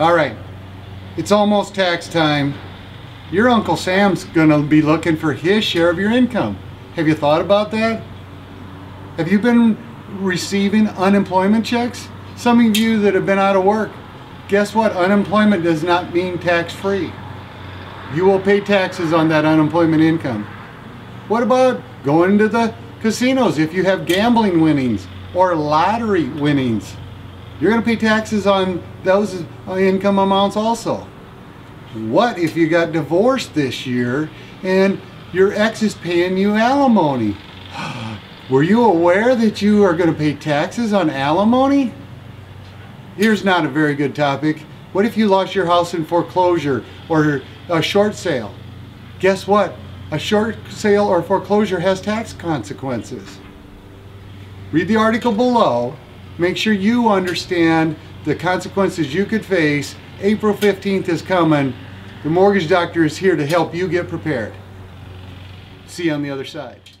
All right, it's almost tax time. Your Uncle Sam's gonna be looking for his share of your income. Have you thought about that? Have you been receiving unemployment checks? Some of you that have been out of work, guess what? Unemployment does not mean tax-free. You will pay taxes on that unemployment income. What about going to the casinos? If you have gambling winnings or lottery winnings, you're gonna pay taxes on those income amounts also. What if you got divorced this year and your ex is paying you alimony? Were you aware that you are going to pay taxes on alimony? Here's not a very good topic. What if you lost your house in foreclosure or a short sale? Guess what? A short sale or foreclosure has tax consequences. Read the article below. Make sure you understand the consequences you could face. April 15th is coming. The Mortgage Doctor is here to help you get prepared. See you on the other side.